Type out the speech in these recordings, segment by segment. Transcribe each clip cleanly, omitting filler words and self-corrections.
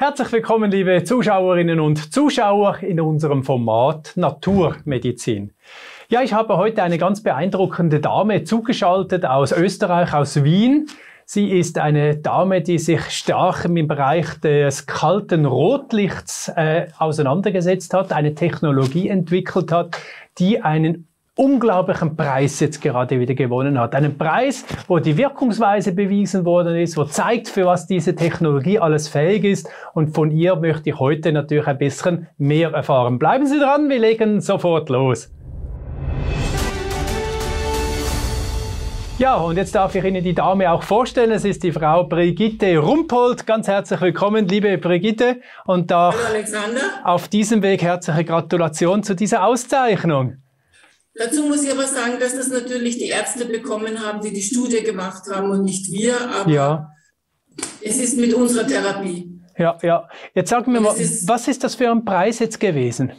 Herzlich willkommen, liebe Zuschauerinnen und Zuschauer, in unserem Format Naturmedizin. Ja, ich habe heute eine ganz beeindruckende Dame zugeschaltet aus Österreich, aus Wien. Sie ist eine Dame, die sich stark im Bereich des kalten Rotlichts auseinandergesetzt hat, eine Technologie entwickelt hat, die einen unglaublichen Preis jetzt gerade wieder gewonnen hat. Einen Preis, wo die Wirkungsweise bewiesen worden ist, wo zeigt, für was diese Technologie alles fähig ist. Und von ihr möchte ich heute natürlich ein bisschen mehr erfahren. Bleiben Sie dran, wir legen sofort los. Ja, und jetzt darf ich Ihnen die Dame auch vorstellen. Es ist die Frau Brigitte Rumpold. Ganz herzlich willkommen, liebe Brigitte. Und auch hallo Alexander. Auf diesem Weg herzliche Gratulation zu dieser Auszeichnung. Dazu muss ich aber sagen, dass das natürlich die Ärzte bekommen haben, die die Studie gemacht haben und nicht wir. Aber ja, es ist mit unserer Therapie. Ja, ja. Jetzt sagen wir mal, was ist das für ein Preis jetzt gewesen?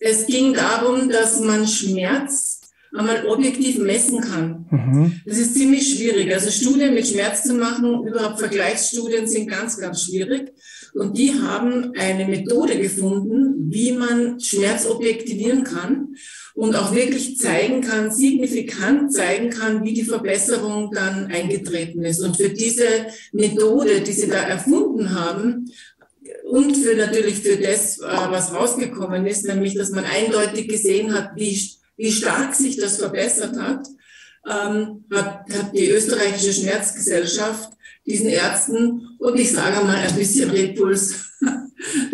Es ging darum, dass man Schmerz einmal objektiv messen kann. Mhm. Das ist ziemlich schwierig. Also Studien mit Schmerz zu machen, überhaupt Vergleichsstudien sind ganz, ganz schwierig. Und die haben eine Methode gefunden, wie man Schmerz objektivieren kann und auch wirklich zeigen kann, signifikant zeigen kann, wie die Verbesserung dann eingetreten ist. Und für diese Methode, die sie da erfunden haben, und für natürlich für das, was rausgekommen ist, nämlich, dass man eindeutig gesehen hat, wie stark sich das verbessert hat, hat die Österreichische Schmerzgesellschaft diesen Ärzten, und ich sage mal ein bisschen Repuls,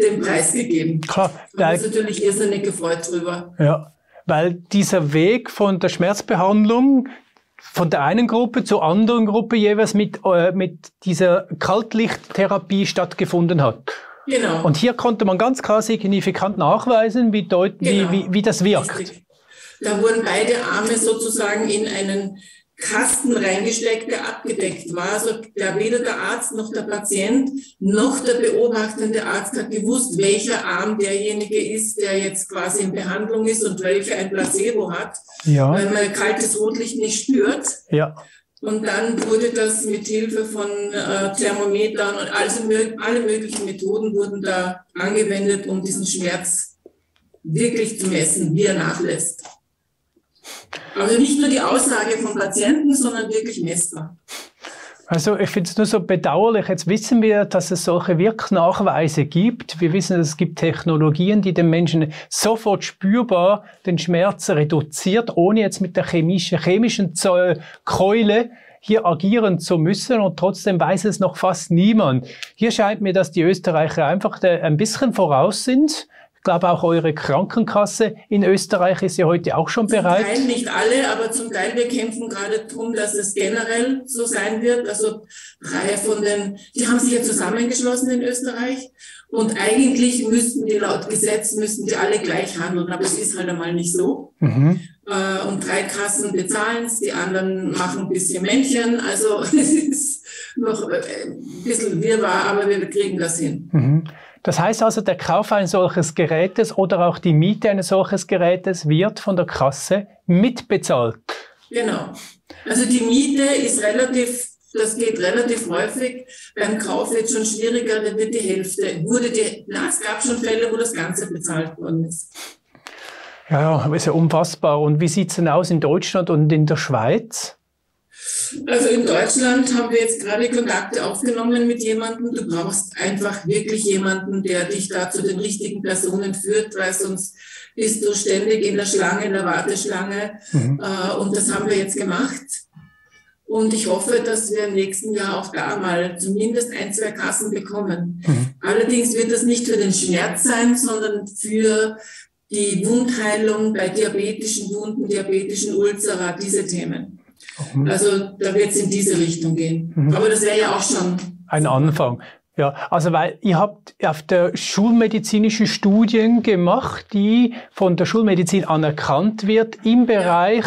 den Preis gegeben. Klar, da haben wir uns natürlich irrsinnig gefreut drüber. Ja, weil dieser Weg von der Schmerzbehandlung von der einen Gruppe zur anderen Gruppe jeweils mit dieser Kaltlichttherapie stattgefunden hat. Genau. Und hier konnte man ganz klar signifikant nachweisen, wie das wirkt. Richtig. Da wurden beide Arme sozusagen in einen Kasten reingesteckt, der abgedeckt war. Also weder der Arzt noch der Patient noch der beobachtende Arzt hat gewusst, welcher Arm derjenige ist, der jetzt quasi in Behandlung ist und welcher ein Placebo hat, ja, weil man kaltes Rotlicht nicht spürt. Ja. Und dann wurde das mit Hilfe von Thermometern und alle möglichen Methoden wurden da angewendet, um diesen Schmerz wirklich zu messen, wie er nachlässt. Also nicht nur die Aussage vom Patienten, sondern wirklich messbar. Also ich finde es nur so bedauerlich. Jetzt wissen wir, dass es solche Wirknachweise gibt. Wir wissen, es gibt Technologien, die den Menschen sofort spürbar den Schmerz reduziert, ohne jetzt mit der chemischen Keule hier agieren zu müssen, und trotzdem weiß es noch fast niemand. Hier scheint mir, dass die Österreicher einfach ein bisschen voraus sind. Ich glaube, auch eure Krankenkasse in Österreich ist ja heute auch schon bereit. Zum Teil nicht alle, aber zum Teil, wir kämpfen gerade darum, dass es generell so sein wird. Also die haben sich ja zusammengeschlossen in Österreich, und eigentlich müssten die laut Gesetz, alle gleich handeln, aber es ist halt einmal nicht so. Mhm. Und 3 Kassen bezahlen es, die anderen machen ein bisschen Männchen. Also es ist noch ein bisschen wirrwarr, aber wir kriegen das hin. Mhm. Das heißt also, der Kauf eines solchen Gerätes oder auch die Miete eines solchen Gerätes wird von der Kasse mitbezahlt. Genau. Also die Miete ist relativ, das geht relativ häufig. Beim Kauf wird es schon schwieriger, dann wird die Hälfte. Es gab schon Fälle, wo das Ganze bezahlt worden ist. Ja, das ist ja unfassbar. Und wie sieht es denn aus in Deutschland und in der Schweiz? Also in Deutschland haben wir jetzt gerade Kontakte aufgenommen mit jemandem. Du brauchst einfach wirklich jemanden, der dich da zu den richtigen Personen führt, weil sonst bist du ständig in der Schlange, in der Warteschlange. Mhm. Und das haben wir jetzt gemacht. Und ich hoffe, dass wir im nächsten Jahr auch da mal zumindest 1, 2 Kassen bekommen. Mhm. Allerdings wird das nicht für den Schmerz sein, sondern für die Wundheilung bei diabetischen Wunden, diabetischen Ulzera, diese Themen. Also da wird es in diese Richtung gehen. Mhm. Aber das wäre ja auch schon ein Anfang. Ja, also weil ihr habt auf der schulmedizinischen Studien gemacht, die von der Schulmedizin anerkannt wird im Bereich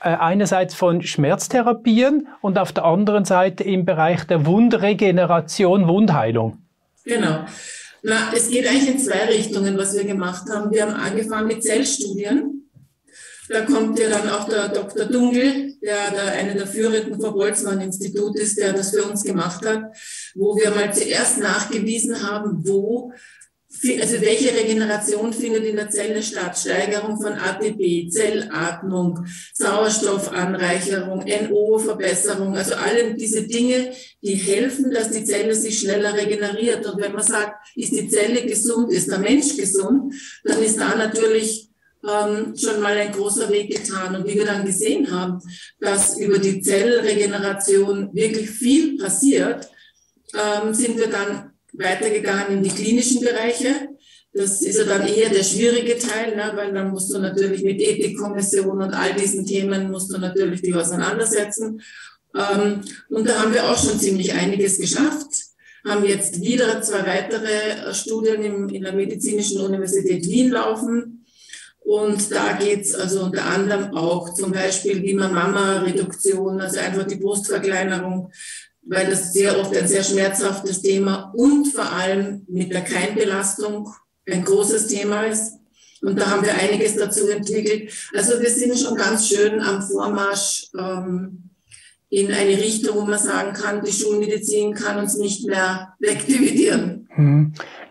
einerseits von Schmerztherapien und auf der anderen Seite im Bereich der Wundregeneration, Wundheilung. Genau. Na, es geht eigentlich in 2 Richtungen, was wir gemacht haben. Wir haben angefangen mit Zellstudien. Da kommt ja dann auch der Dr. Dungel, der einer der Führenden vom Boltzmann-Institut ist, der das für uns gemacht hat, wo wir mal zuerst nachgewiesen haben, wo, also welche Regeneration findet in der Zelle statt? Steigerung von ATP, Zellatmung, Sauerstoffanreicherung, NO-Verbesserung, also alle diese Dinge, die helfen, dass die Zelle sich schneller regeneriert. Und wenn man sagt, ist die Zelle gesund, ist der Mensch gesund, dann ist da natürlich schon mal ein großer Weg getan. Und wie wir dann gesehen haben, dass über die Zellregeneration wirklich viel passiert, sind wir dann weitergegangen in die klinischen Bereiche. Das ist ja dann eher der schwierige Teil, ne? Weil dann musst du natürlich mit Ethikkommission und all diesen Themen musst du natürlich dich auseinandersetzen. Und da haben wir auch schon ziemlich einiges geschafft. Haben jetzt wieder 2 weitere Studien in der Medizinischen Universität Wien laufen. Und da geht es also unter anderem auch zum Beispiel, wie man Mama-Reduktion, also einfach die Brustverkleinerung, weil das sehr oft ein sehr schmerzhaftes Thema und vor allem mit der Keimbelastung ein großes Thema ist. Und da haben wir einiges dazu entwickelt. Also wir sind schon ganz schön am Vormarsch in eine Richtung, wo man sagen kann, die Schulmedizin kann uns nicht mehr wegdividieren.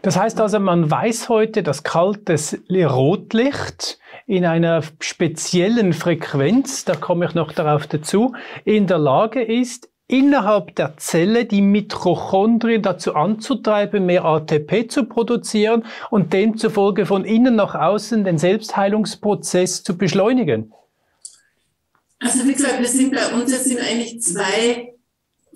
Das heißt also, man weiß heute, dass kaltes Rotlicht in einer speziellen Frequenz, da komme ich noch darauf dazu, in der Lage ist, innerhalb der Zelle die Mitochondrien dazu anzutreiben, mehr ATP zu produzieren und demzufolge von innen nach außen den Selbstheilungsprozess zu beschleunigen? Also wie gesagt, wir sind bei uns, es sind eigentlich 2,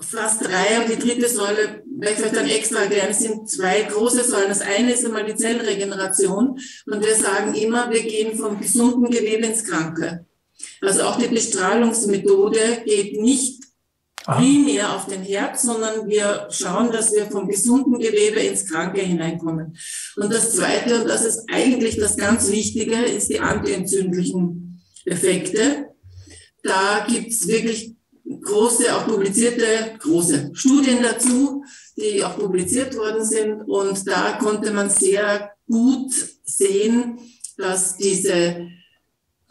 fast 3, und die dritte Säule, weil ich vielleicht dann extra erklären, sind 2 große Säulen. Das eine ist einmal die Zellregeneration, und wir sagen immer, wir gehen vom gesunden Gewebe ins Kranke. Also auch die Bestrahlungsmethode geht nicht primär auf den Herd, sondern wir schauen, dass wir vom gesunden Gewebe ins Kranke hineinkommen. Und das Zweite, und das ist eigentlich das ganz Wichtige, ist die antientzündlichen Effekte. Da gibt es wirklich große, auch publizierte, große Studien dazu, die auch publiziert worden sind. Und da konnte man sehr gut sehen, dass diese,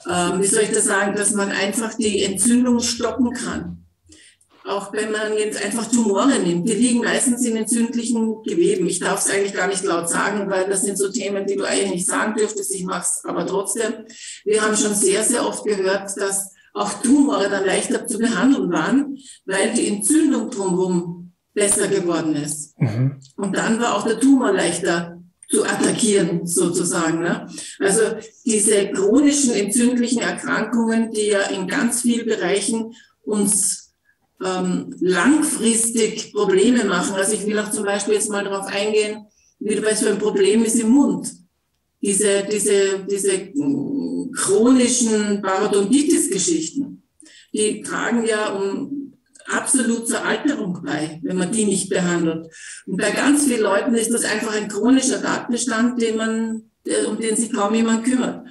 wie soll ich das sagen, dass man einfach die Entzündung stoppen kann. Auch wenn man jetzt einfach Tumore nimmt, die liegen meistens in entzündlichen Geweben. Ich darf es eigentlich gar nicht laut sagen, weil das sind so Themen, die du eigentlich nicht sagen dürftest. Ich mache es aber trotzdem. Wir haben schon sehr, sehr oft gehört, dass auch Tumore dann leichter zu behandeln waren, weil die Entzündung drumherum besser geworden ist. Mhm. Und dann war auch der Tumor leichter zu attackieren, sozusagen. Ne? Also diese chronischen entzündlichen Erkrankungen, die ja in ganz vielen Bereichen uns langfristig Probleme machen. Also ich will auch zum Beispiel jetzt mal darauf eingehen, wie es für ein Problem ist im Mund. Diese chronischen Parodontitis-Geschichten, die tragen ja absolut zur Alterung bei, wenn man die nicht behandelt. Und bei ganz vielen Leuten ist das einfach ein chronischer Tatbestand, um den sich kaum jemand kümmert.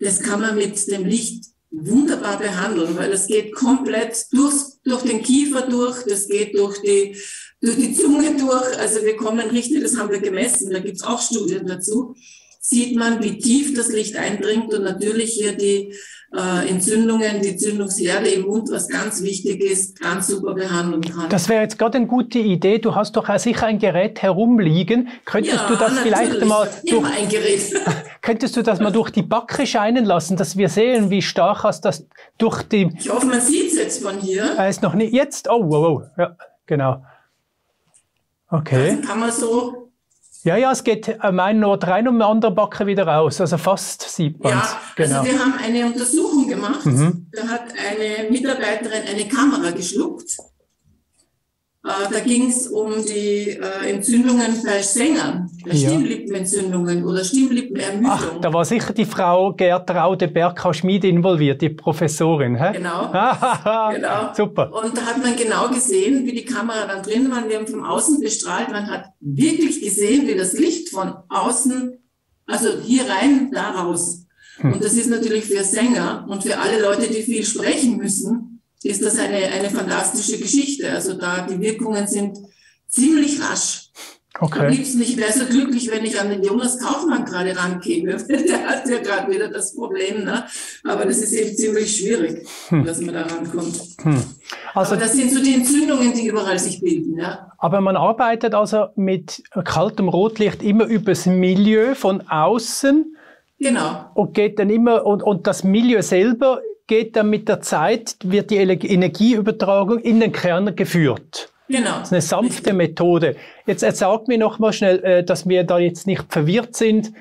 Das kann man mit dem Licht wunderbar behandeln, weil das geht komplett durch den Kiefer durch, das geht durch die Zunge durch. Also wir kommen richtig, das haben wir gemessen, da gibt es auch Studien dazu, sieht man, wie tief das Licht eindringt und natürlich hier die Entzündungen, die Entzündungsherde im Mund, was ganz wichtig ist, ganz super behandeln kann. Das wäre jetzt gerade eine gute Idee. Du hast doch sicher ein Gerät herumliegen. Könntest du das vielleicht mal durch die Backe scheinen lassen, dass wir sehen, wie stark das durch die... Ich hoffe, man sieht es jetzt von hier. Ist noch nicht jetzt. Oh, wow, wow. Ja, genau. Okay. Das kann man so... Ja, es geht am einen Ort rein und am anderen Backe wieder raus. Also fast sieht man es. Ja, genau. Also wir haben eine Untersuchung gemacht. Mhm. Da hat eine Mitarbeiterin eine Kamera geschluckt. Da ging es um die Entzündungen bei Sängern, Stimmlippenentzündungen oder Stimmlippenermüdung. Ach, da war sicher die Frau Gertraude Berka-Schmid involviert, die Professorin. Hä? Genau. Genau. Super. Und da hat man genau gesehen, wie die Kamera dann drin war. Wir haben von außen bestrahlt. Man hat wirklich gesehen, wie das Licht von außen, also hier rein, da raus. Hm. Und das ist natürlich für Sänger und für alle Leute, die viel sprechen müssen, ist das eine fantastische Geschichte. Also da die Wirkungen sind ziemlich rasch. Okay. Am liebsten, ich wäre so glücklich, wenn ich an den Jonas Kaufmann gerade rankäme. Der hat ja gerade wieder das Problem, ne? Aber das ist eben ziemlich schwierig, dass man da rankommt. Hm. Also das sind so die Entzündungen, die überall sich bilden. Ja? Aber man arbeitet also mit kaltem Rotlicht immer übers Milieu von außen. Genau. Und geht dann immer, und das Milieu selber geht dann mit der Zeit, wird die Energieübertragung in den Kern geführt. Genau. Das ist eine sanfte Methode. Jetzt sagt mir noch mal schnell, dass wir da jetzt nicht verwirrt sind.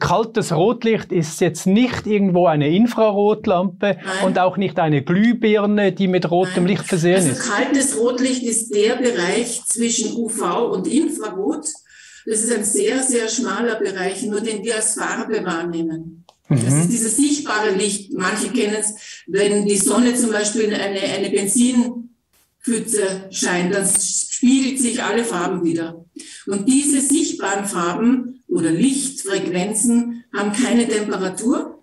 Kaltes Rotlicht ist jetzt nicht irgendwo eine Infrarotlampe. Nein. Und auch nicht eine Glühbirne, die mit rotem Nein. Licht versehen also ist. Kaltes Rotlicht ist der Bereich zwischen UV und Infrarot. Das ist ein sehr, sehr schmaler Bereich, nur den wir als Farbe wahrnehmen. Das ist dieses sichtbare Licht. Manche kennen es, wenn die Sonne zum Beispiel in eine Benzinpfütze scheint, dann spiegelt sich alle Farben wieder. Und diese sichtbaren Farben oder Lichtfrequenzen haben keine Temperatur.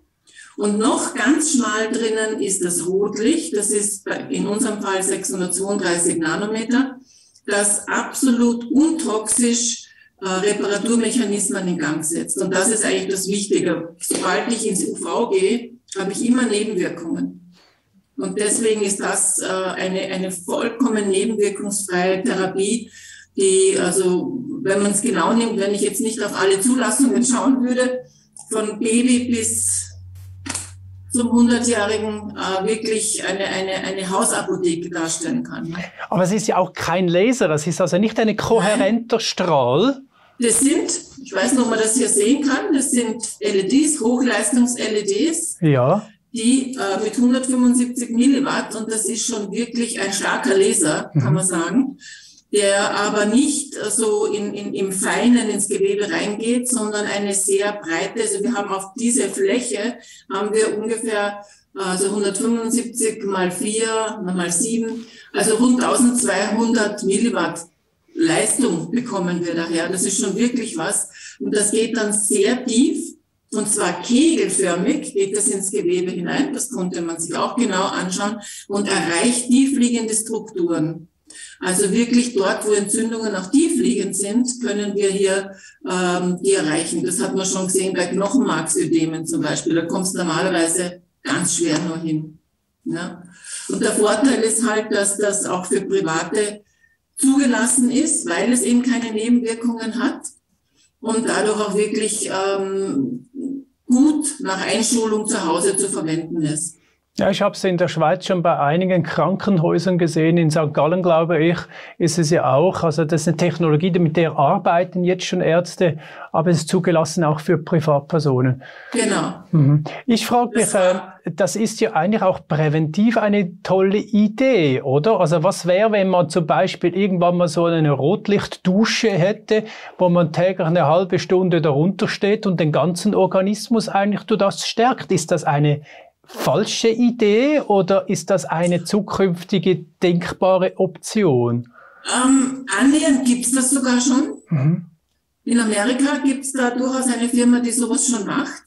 Und noch ganz schmal drinnen ist das Rotlicht, das ist in unserem Fall 632 Nanometer, das absolut untoxisch Reparaturmechanismen in Gang setzt. Und das ist eigentlich das Wichtige. Sobald ich ins UV gehe, habe ich immer Nebenwirkungen. Und deswegen ist das eine vollkommen nebenwirkungsfreie Therapie, die, also wenn man es genau nimmt, wenn ich jetzt nicht auf alle Zulassungen schauen würde, von Baby bis zum 100-Jährigen wirklich eine Hausapotheke darstellen kann. Aber es ist ja auch kein Laser, das ist also nicht ein kohärenter Nein. Strahl. Das sind, ich weiß nicht, ob man das hier sehen kann, das sind LEDs, Hochleistungs-LEDs. Ja. Die mit 175 Milliwatt, und das ist schon wirklich ein starker Laser, kann man sagen, der aber nicht so im Feinen ins Gewebe reingeht, sondern eine sehr breite, also wir haben auf diese Fläche, haben wir ungefähr also 175 mal 4, mal 7, also rund 1200 Milliwatt Leistung bekommen wir daher. Das ist schon wirklich was, und das geht dann sehr tief. Und zwar kegelförmig geht das ins Gewebe hinein, das konnte man sich auch genau anschauen, und erreicht tiefliegende Strukturen. Also wirklich dort, wo Entzündungen auch tiefliegend sind, können wir hier die erreichen. Das hat man schon gesehen bei Knochenmarksödemen zum Beispiel, da kommst du normalerweise ganz schwer nur hin. Ja? Und der Vorteil ist halt, dass das auch für Private zugelassen ist, weil es eben keine Nebenwirkungen hat. Und dadurch auch wirklich gut nach Einschulung zu Hause zu verwenden ist. Ja, ich habe es in der Schweiz schon bei einigen Krankenhäusern gesehen. In St. Gallen, glaube ich, ist es ja auch. Also das ist eine Technologie, mit der arbeiten jetzt schon Ärzte, aber es ist zugelassen auch für Privatpersonen. Genau. Mhm. Ich frage mich, das ist ja eigentlich auch präventiv eine tolle Idee, oder? Also was wäre, wenn man zum Beispiel irgendwann mal so eine Rotlichtdusche hätte, wo man täglich eine halbe Stunde darunter steht und den ganzen Organismus eigentlich durch das stärkt? Ist das eine falsche Idee oder ist das eine zukünftige denkbare Option? Annähernd gibt es das sogar schon. In Amerika gibt es da durchaus eine Firma, die sowas schon macht.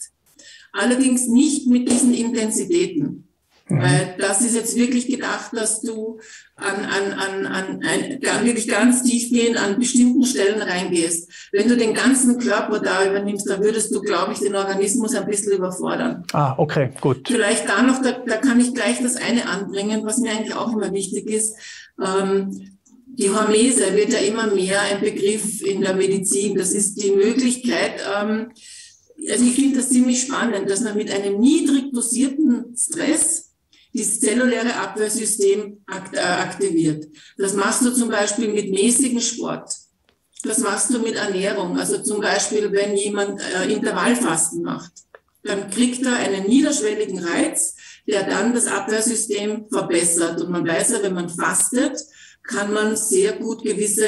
Allerdings nicht mit diesen Intensitäten. Weil das ist jetzt wirklich gedacht, dass du wirklich ganz tief gehen, an bestimmten Stellen reingehst. Wenn du den ganzen Körper da übernimmst, dann würdest du, glaube ich, den Organismus ein bisschen überfordern. Ah, okay, gut. Vielleicht da noch, da kann ich gleich das eine anbringen, was mir eigentlich auch immer wichtig ist. Die Hormese wird ja immer mehr ein Begriff in der Medizin. Das ist die Möglichkeit, also ich finde das ziemlich spannend, dass man mit einem niedrig dosierten Stress das zelluläre Abwehrsystem aktiviert. Das machst du zum Beispiel mit mäßigem Sport. Das machst du mit Ernährung. Also zum Beispiel, wenn jemand Intervallfasten macht, dann kriegt er einen niederschwelligen Reiz, der dann das Abwehrsystem verbessert. Und man weiß ja, wenn man fastet, kann man sehr gut gewisse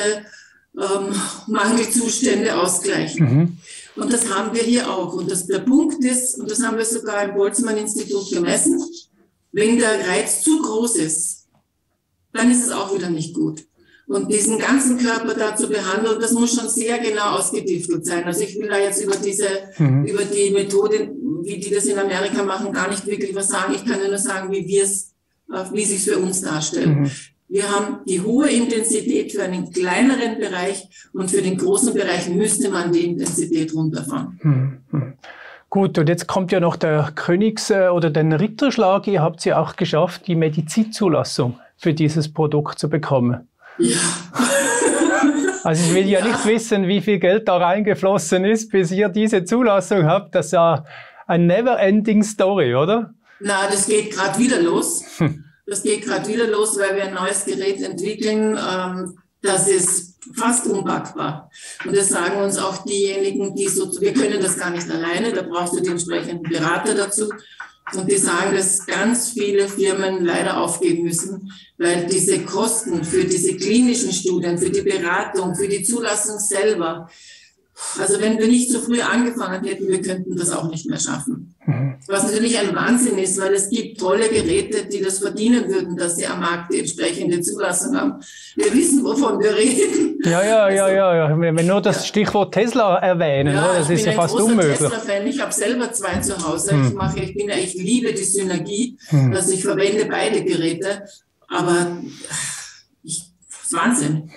Mangelzustände ausgleichen. Und das haben wir hier auch. Und der Punkt ist, und das haben wir sogar im Boltzmann-Institut gemessen, wenn der Reiz zu groß ist, dann ist es auch wieder nicht gut. Und diesen ganzen Körper da zu behandeln, das muss schon sehr genau ausgediftelt sein. Also ich will da jetzt über die Methode, wie die das in Amerika machen, gar nicht wirklich was sagen. Ich kann nur sagen, wie es sich für uns darstellt. Wir haben die hohe Intensität für einen kleineren Bereich, und für den großen Bereich müsste man die Intensität runterfahren. Gut, und jetzt kommt ja noch der Königs- oder den Ritterschlag. Ihr habt es ja auch geschafft, die Medizinzulassung für dieses Produkt zu bekommen. Ja. Also ich will ja nicht wissen, wie viel Geld da reingeflossen ist, bis ihr diese Zulassung habt. Das ist ja eine never-ending Story, oder? Na, das geht gerade wieder los. Das geht gerade wieder los, weil wir ein neues Gerät entwickeln. Das ist fast unpackbar. Und das sagen uns auch diejenigen, die so, wir können das gar nicht alleine, da brauchst du den entsprechenden Berater dazu. Und die sagen, dass ganz viele Firmen leider aufgeben müssen, weil diese Kosten für diese klinischen Studien, für die Beratung, für die Zulassung selber, also wenn wir nicht so früh angefangen hätten, wir könnten das auch nicht mehr schaffen. Was natürlich ein Wahnsinn ist, weil es gibt tolle Geräte, die das verdienen würden, dass sie am Markt die entsprechende Zulassung haben. Wir wissen, wovon wir reden. Ja, ja, also, ja. Wenn wir nur das Stichwort Tesla erwähnen, ja, das ist ja fast unmöglich. Ich bin ein großer Tesla-Fan. Ich habe selber zwei zu Hause. Ich liebe die Synergie. Also ich verwende beide Geräte, aber... Wahnsinn.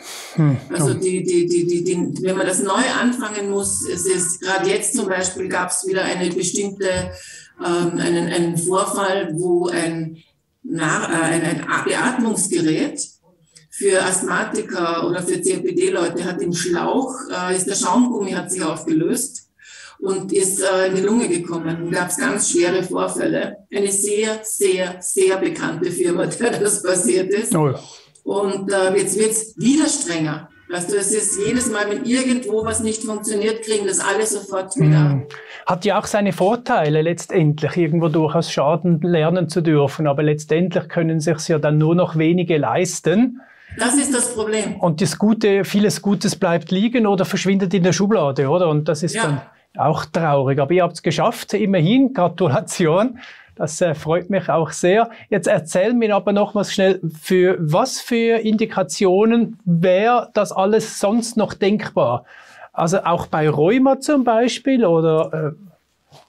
Also wenn man das neu anfangen muss, es ist gerade jetzt zum Beispiel gab es wieder eine bestimmte, einen Vorfall, wo ein Beatmungsgerät für Asthmatiker oder für COPD-Leute hat im Schlauch, der Schaumgummi hat sich aufgelöst und ist in die Lunge gekommen. Da gab es ganz schwere Vorfälle. Eine sehr, sehr, sehr bekannte Firma, der das passiert ist. Oh ja. Und jetzt wird es wieder strenger. Weißt du, es ist jedes Mal, wenn irgendwo was nicht funktioniert, kriegen das alle sofort wieder. Hat ja auch seine Vorteile letztendlich, irgendwo durchaus Schaden lernen zu dürfen. Aber letztendlich können es sich ja dann nur noch wenige leisten. Das ist das Problem. Und das Gute, vieles Gutes bleibt liegen oder verschwindet in der Schublade, oder? Und das ist dann auch traurig. Aber ihr habt es geschafft, immerhin. Gratulation. Das freut mich auch sehr. Jetzt erzähl mir aber nochmals schnell, für was für Indikationen wäre das alles sonst noch denkbar? Also auch bei Rheuma zum Beispiel oder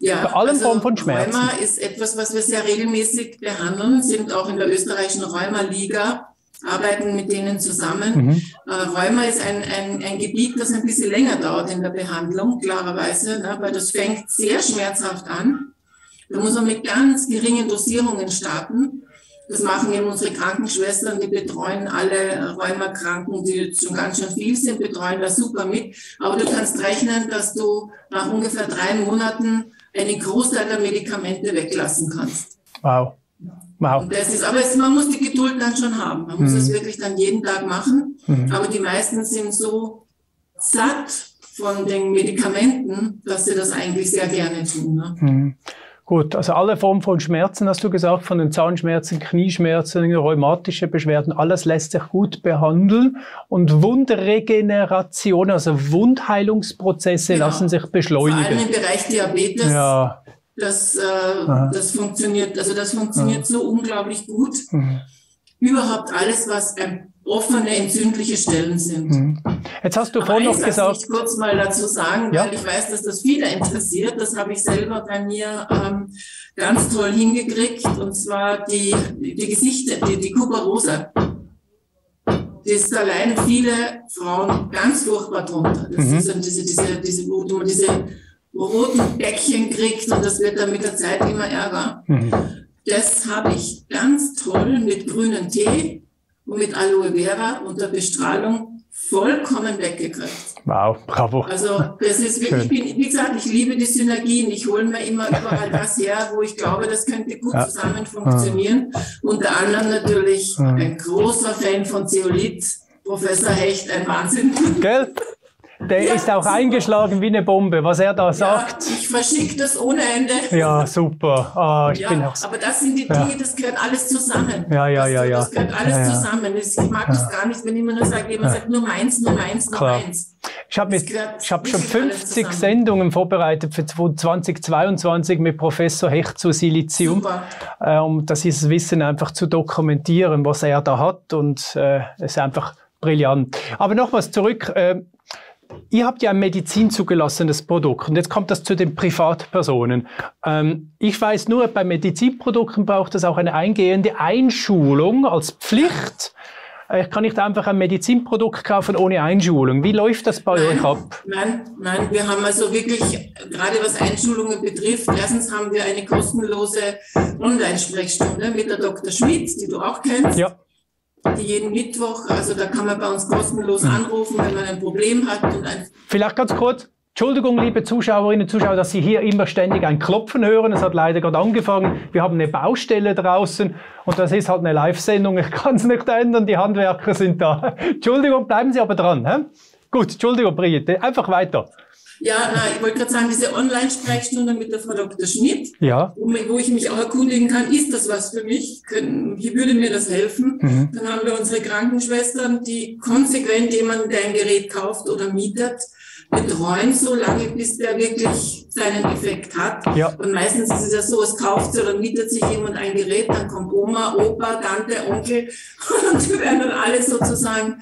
bei allen Formen von Schmerzen? Rheuma ist etwas, was wir sehr regelmäßig behandeln, sind auch in der österreichischen Rheuma-Liga, arbeiten mit denen zusammen. Rheuma ist ein Gebiet, das ein bisschen länger dauert in der Behandlung, klarerweise, ne, weil das fängt sehr schmerzhaft an. Da muss man mit ganz geringen Dosierungen starten. Das machen eben unsere Krankenschwestern, die betreuen alle Rheumakranken, die schon ganz schön viel sind, betreuen da super mit. Aber du kannst rechnen, dass du nach ungefähr 3 Monaten einen Großteil der Medikamente weglassen kannst. Wow. Wow. Und das ist, aber man muss die Geduld dann schon haben. Man muss es wirklich dann jeden Tag machen. Aber die meisten sind so satt von den Medikamenten, dass sie das eigentlich sehr gerne tun. Ne? Gut, also alle Formen von Schmerzen, hast du gesagt, von den Zahnschmerzen, Knieschmerzen, rheumatische Beschwerden, alles lässt sich gut behandeln. Und Wundregeneration, also Wundheilungsprozesse lassen sich beschleunigen. Vor allem im Bereich Diabetes, das funktioniert, also das funktioniert so unglaublich gut. Überhaupt alles, was offene, entzündliche Stellen sind. Jetzt hast du vorhin noch gesagt... Ich kurz mal dazu sagen, weil ich weiß, dass das viele interessiert. Das habe ich selber bei mir ganz toll hingekriegt. Und zwar die Gesichter, die Kuperose. Das leiden viele Frauen ganz furchtbar drunter. Das sind diese, wo man diese roten Bäckchen kriegt und das wird dann mit der Zeit immer ärger. Das habe ich ganz toll mit grünem Tee und mit Aloe Vera unter Bestrahlung vollkommen weggekriegt. Wow, bravo. Also das ist wirklich, wie gesagt, ich liebe die Synergien. Ich hole mir immer überall das her, wo ich glaube, das könnte gut zusammen funktionieren. Unter anderem natürlich ein großer Fan von Zeolit, Professor Hecht, ein Wahnsinn. Gell? Der ist auch eingeschlagen wie eine Bombe, was er da sagt. Ich verschicke das ohne Ende. Ja, super. Aber das sind die Dinge, das gehört alles zusammen. Das gehört alles zusammen. Ich mag das gar nicht, wenn jemand nur sagt, nur meins, nur meins, nur meins. Ich hab schon 50 Sendungen vorbereitet für 2022 mit Professor Hecht zu Silizium, um dieses Wissen einfach zu dokumentieren, was er da hat. Und es ist einfach brillant. Aber nochmals zurück. Ihr habt ja ein medizinzugelassenes Produkt und jetzt kommt das zu den Privatpersonen. Ich weiß nur, bei Medizinprodukten braucht es auch eine eingehende Einschulung als Pflicht. Ich kann nicht einfach ein Medizinprodukt kaufen ohne Einschulung. Wie läuft das bei euch ab? Nein, wir haben also wirklich, gerade was Einschulungen betrifft, erstens haben wir eine kostenlose Online-Sprechstunde mit der Dr. Schmidt, die du auch kennst. die jeden Mittwoch, also da kann man bei uns kostenlos anrufen, wenn man ein Problem hat. Und vielleicht ganz kurz, Entschuldigung, liebe Zuschauerinnen und Zuschauer, dass Sie hier immer ständig ein Klopfen hören. Es hat leider gerade angefangen. Wir haben eine Baustelle draußen und das ist halt eine Live-Sendung. Ich kann es nicht ändern, die Handwerker sind da. Entschuldigung, bleiben Sie aber dran. He? Gut, Entschuldigung, Brigitte, einfach weiter. Ja, ich wollte gerade sagen, diese Online-Sprechstunde mit der Frau Dr. Schmidt, ja, wo ich mich auch erkundigen kann, ist das was für mich? Hier würde mir das helfen? Mhm. Dann haben wir unsere Krankenschwestern, die konsequent jemanden, der ein Gerät kauft oder mietet, betreuen, so lange, bis der wirklich seinen Effekt hat. Ja. Und meistens ist es ja so, es kauft oder mietet sich jemand ein Gerät, dann kommt Oma, Opa, Tante, Onkel und die werden dann alle sozusagen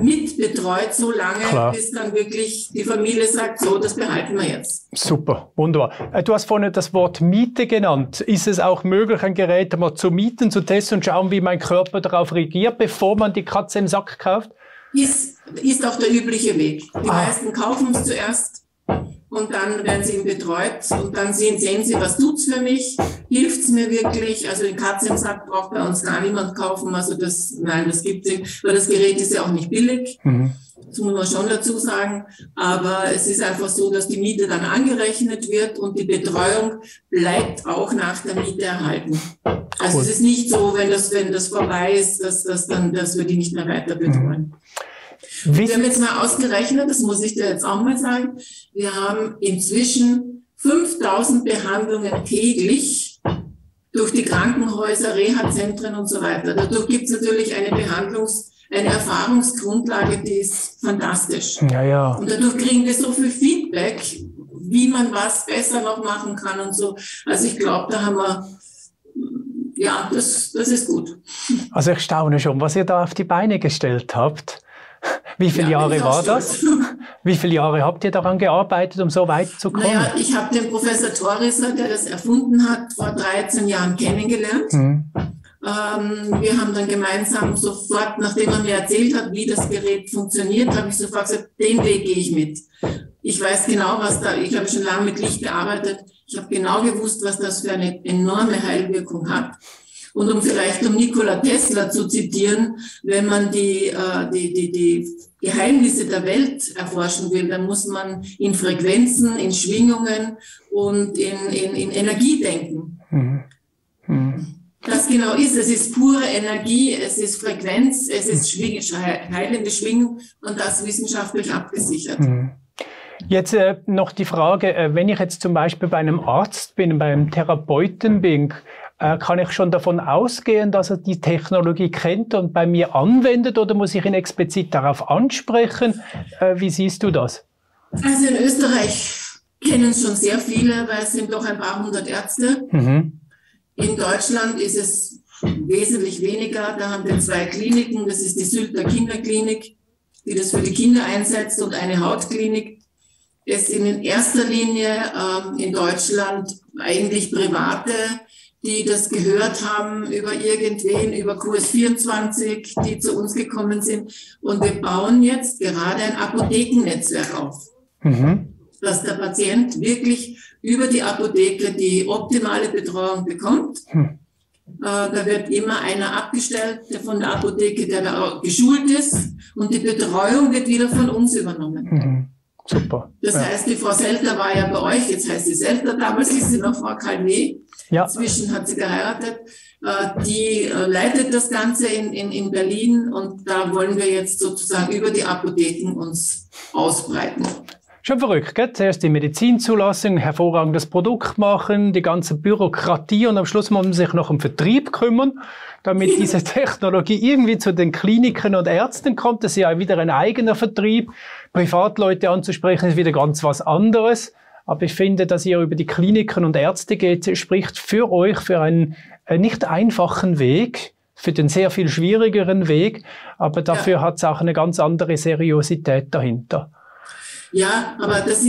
mitbetreut, so lange, klar, bis dann wirklich die Familie sagt, so, das behalten wir jetzt. Super, wunderbar. Du hast vorhin das Wort Miete genannt. Ist es auch möglich, ein Gerät mal zu mieten, zu testen und schauen, wie mein Körper darauf reagiert, bevor man die Katze im Sack kauft? Ist auch der übliche Weg. Die meisten kaufen es zuerst und dann werden sie betreut und dann sehen sie, was tut es für mich, hilft es mir wirklich. Also den Katze im Sack braucht bei uns gar niemand kaufen. Also das, nein, das gibt es nicht. Weil das Gerät ist ja auch nicht billig, das muss man schon dazu sagen. Aber es ist einfach so, dass die Miete dann angerechnet wird und die Betreuung bleibt auch nach der Miete erhalten. Also cool, es ist nicht so, wenn das vorbei ist, dass wir die nicht mehr weiter betreuen. Wir haben jetzt mal ausgerechnet, das muss ich dir jetzt auch mal sagen, wir haben inzwischen 5000 Behandlungen täglich durch die Krankenhäuser, Reha-Zentren und so weiter. Dadurch gibt es natürlich eine Erfahrungsgrundlage, die ist fantastisch. Ja, ja. Und dadurch kriegen wir so viel Feedback, wie man was besser noch machen kann und so. Also ich glaube, da haben wir... Ja, das ist gut. Also ich staune schon, was ihr da auf die Beine gestellt habt. Wie viele Jahre war das? Wie viele Jahre habt ihr daran gearbeitet, um so weit zu kommen? Naja, ich habe den Professor Thoris, der das erfunden hat, vor 13 Jahren kennengelernt. Wir haben dann gemeinsam sofort, nachdem er mir erzählt hat, wie das Gerät funktioniert, habe ich sofort gesagt, den Weg gehe ich mit. Ich weiß genau, ich habe schon lange mit Licht gearbeitet. Ich habe genau gewusst, was das für eine enorme Heilwirkung hat. Und um Nikola Tesla zu zitieren, wenn man die Geheimnisse der Welt erforschen will, dann muss man in Frequenzen, in Schwingungen und in Energie denken. Das genau ist, es ist pure Energie, es ist Frequenz, es ist heilende Schwingung und das wissenschaftlich abgesichert. Jetzt noch die Frage, wenn ich jetzt zum Beispiel bei einem Arzt bin, bei einem Therapeuten bin, kann ich schon davon ausgehen, dass er die Technologie kennt und bei mir anwendet oder muss ich ihn explizit darauf ansprechen? Wie siehst du das? Also in Österreich kennen es schon sehr viele, weil es sind doch ein paar hundert Ärzte. In Deutschland ist es wesentlich weniger. Da haben wir 2 Kliniken. Das ist die Sylter Kinderklinik, die das für die Kinder einsetzt und eine Hautklinik. Es sind in erster Linie in Deutschland eigentlich Private, die das gehört haben über irgendwen, über QS24, die zu uns gekommen sind. Und wir bauen jetzt gerade ein Apothekennetzwerk auf, dass der Patient wirklich über die Apotheke die optimale Betreuung bekommt. Da wird immer einer abgestellt von der Apotheke, der da geschult ist. Und die Betreuung wird wieder von uns übernommen. Super. Das heißt, die Frau Selter war ja bei euch, jetzt heißt sie Selter, damals ist sie noch Frau Calme. Ja. Inzwischen hat sie geheiratet. Die leitet das Ganze in Berlin und da wollen wir jetzt sozusagen über die Apotheken uns ausbreiten. Schon verrückt, gell? Zuerst die Medizinzulassung, hervorragendes Produkt machen, die ganze Bürokratie und am Schluss muss man sich noch um Vertrieb kümmern, damit diese Technologie irgendwie zu den Kliniken und Ärzten kommt. Das ist ja wieder ein eigener Vertrieb. Privatleute anzusprechen ist wieder ganz was anderes. Aber ich finde, dass ihr über die Kliniken und Ärzte geht, spricht für euch für einen nicht einfachen Weg, für den sehr viel schwierigeren Weg. Aber dafür hat es auch eine ganz andere Seriosität dahinter. Ja, aber das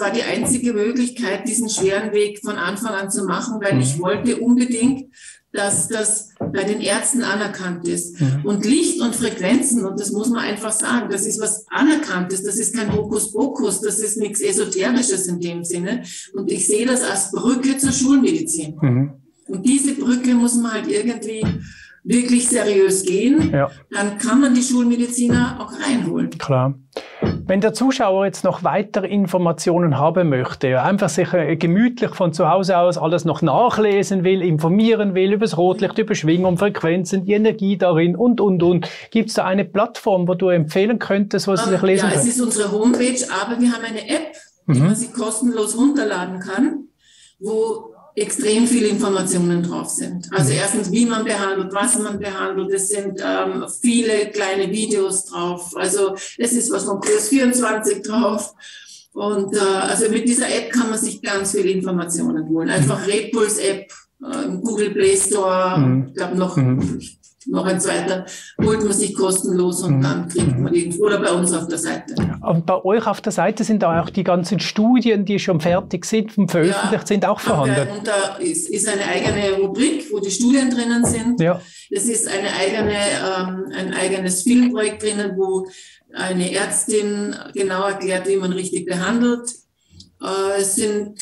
war die einzige Möglichkeit, diesen schweren Weg von Anfang an zu machen, weil ich wollte unbedingt, dass das bei den Ärzten anerkannt ist. Und Licht und Frequenzen, und das muss man einfach sagen, das ist was Anerkanntes, das ist kein Hokuspokus, das ist nichts Esoterisches in dem Sinne. Und ich sehe das als Brücke zur Schulmedizin. Und diese Brücke muss man halt irgendwie wirklich seriös gehen, ja, dann kann man die Schulmediziner auch reinholen. Klar. Wenn der Zuschauer jetzt noch weitere Informationen haben möchte, einfach sich gemütlich von zu Hause aus alles noch nachlesen will, informieren will über das Rotlicht, über Schwingung, Frequenzen, die Energie darin und. Gibt es da eine Plattform, wo du empfehlen könntest, was sie sich lesen können? Ja, es ist unsere Homepage, aber wir haben eine App, die man sich kostenlos runterladen kann, wo extrem viele Informationen drauf sind. Also erstens, wie man behandelt, was man behandelt. Es sind viele kleine Videos drauf. Also es ist was von QS24 drauf. Und also mit dieser App kann man sich ganz viele Informationen holen. Einfach Redpuls-App, Google Play Store, ich glaube noch ein zweiter, holt man sich kostenlos und dann kriegt man den, oder bei uns auf der Seite. Und bei euch auf der Seite sind auch die ganzen Studien, die schon fertig sind, veröffentlicht, ja, sind auch vorhanden. Und da ist eine eigene Rubrik, wo die Studien drinnen sind. Ja. Es ist eine eigene, ein eigenes Filmprojekt drinnen, wo eine Ärztin genau erklärt, wie man richtig behandelt. Es sind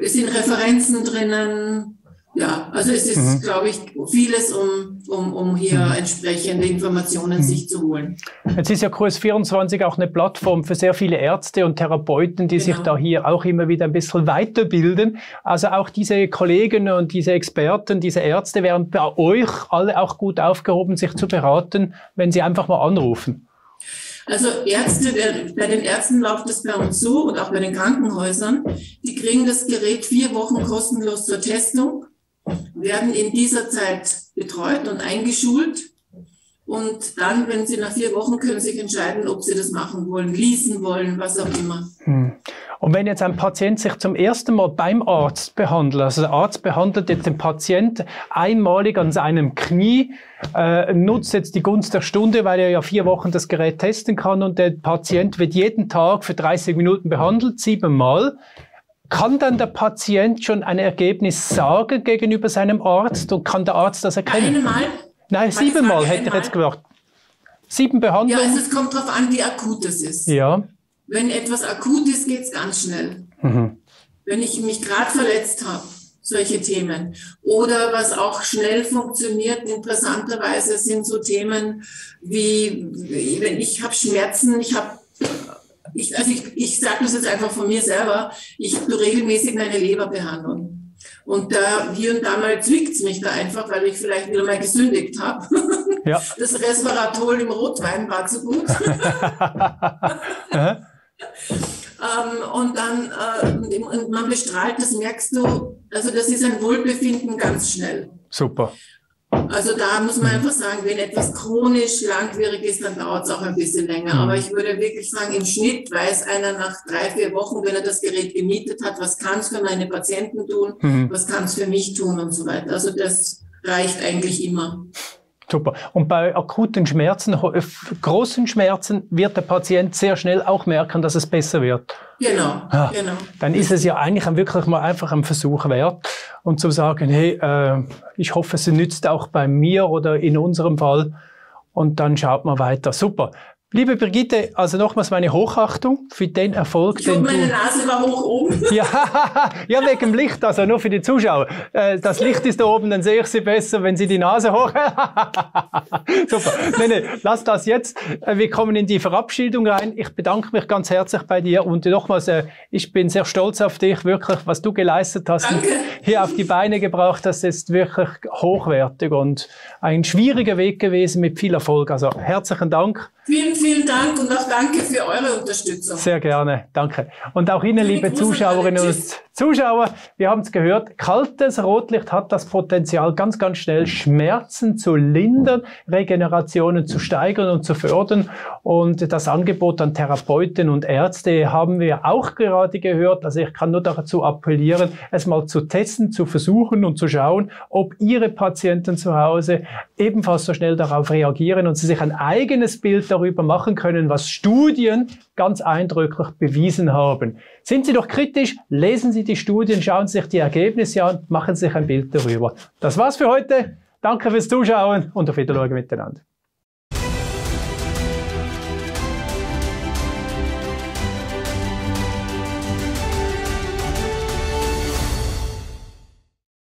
Referenzen drinnen. Ja, also es ist, glaube ich, vieles, um hier entsprechende Informationen sich zu holen. Jetzt ist ja QS24 auch eine Plattform für sehr viele Ärzte und Therapeuten, die sich da hier auch immer wieder ein bisschen weiterbilden. Also auch diese Kollegen und diese Experten, diese Ärzte wären bei euch alle auch gut aufgehoben, sich zu beraten, wenn sie einfach mal anrufen. Also Ärzte, bei den Ärzten läuft das bei uns so und auch bei den Krankenhäusern. Die kriegen das Gerät 4 Wochen kostenlos zur Testung, werden in dieser Zeit betreut und eingeschult und dann, wenn sie nach 4 Wochen, können sich entscheiden, ob sie das machen wollen, leasen wollen, was auch immer. Und wenn jetzt ein Patient sich zum ersten Mal beim Arzt behandelt, also der Arzt behandelt jetzt den Patient einmalig an seinem Knie, nutzt jetzt die Gunst der Stunde, weil er ja 4 Wochen das Gerät testen kann und der Patient wird jeden Tag für 30 Minuten behandelt, 7-mal. Kann dann der Patient schon ein Ergebnis sagen gegenüber seinem Arzt und kann der Arzt das erkennen? Einmal? Nein, 7-mal hätte ich jetzt gedacht. 7 Behandlungen? Ja, also es kommt darauf an, wie akut das ist. Ja. Wenn etwas akut ist, geht es ganz schnell. Wenn ich mich gerade verletzt habe, solche Themen. Oder was auch schnell funktioniert, interessanterweise, sind so Themen wie, wenn ich habe Schmerzen, ich sage das jetzt einfach von mir selber, ich tue regelmäßig meine Leberbehandlung. Und da hier und da mal zwickt es mich da einfach, weil ich vielleicht wieder mal gesündigt habe. Ja. Das Resveratrol im Rotwein war zu gut. Und dann, und man bestrahlt, das merkst du, also das ist ein Wohlbefinden ganz schnell. Super. Also da muss man einfach sagen, wenn etwas chronisch langwierig ist, dann dauert es auch ein bisschen länger. Aber ich würde wirklich sagen, im Schnitt weiß einer nach 3, 4 Wochen, wenn er das Gerät gemietet hat, was kann es für meine Patienten tun, was kann es für mich tun und so weiter. Also das reicht eigentlich immer. Super. Und bei akuten Schmerzen, großen Schmerzen, wird der Patient sehr schnell auch merken, dass es besser wird. Genau, genau. Dann ist es ja eigentlich wirklich mal einfach ein Versuch wert, um zu sagen, hey, ich hoffe, es nützt auch bei mir oder in unserem Fall. Und dann schaut man weiter. Super. Liebe Brigitte, also nochmals meine Hochachtung für den Erfolg. Ich hoffe, meine Nase war hoch oben. Ja, wegen dem Licht, also nur für die Zuschauer. Das Licht ist da oben, dann sehe ich sie besser, wenn sie die Nase hoch... Super. Nein, lass das jetzt. Wir kommen in die Verabschiedung rein. Ich bedanke mich ganz herzlich bei dir und nochmals, ich bin sehr stolz auf dich, wirklich, was du geleistet hast. Danke. Hier auf die Beine gebracht. Das ist wirklich hochwertig und ein schwieriger Weg gewesen mit viel Erfolg. Also herzlichen Dank. Vielen Dank und auch danke für eure Unterstützung. Sehr gerne, danke. Und auch Ihnen, liebe Zuschauerinnen und Zuschauer, wir haben es gehört, kaltes Rotlicht hat das Potenzial, ganz, ganz schnell Schmerzen zu lindern, Regenerationen zu steigern und zu fördern. Und das Angebot an Therapeuten und Ärzte haben wir auch gerade gehört. Also ich kann nur dazu appellieren, es mal zu testen, zu versuchen und zu schauen, ob Ihre Patienten zu Hause ebenfalls so schnell darauf reagieren und sie sich ein eigenes Bild darüber machen können, was Studien ganz eindrücklich bewiesen haben. Sind Sie doch kritisch, lesen Sie die Studien, schauen Sie sich die Ergebnisse an, machen Sie sich ein Bild darüber. Das war's für heute. Danke fürs Zuschauen und auf Wiedersehen miteinander.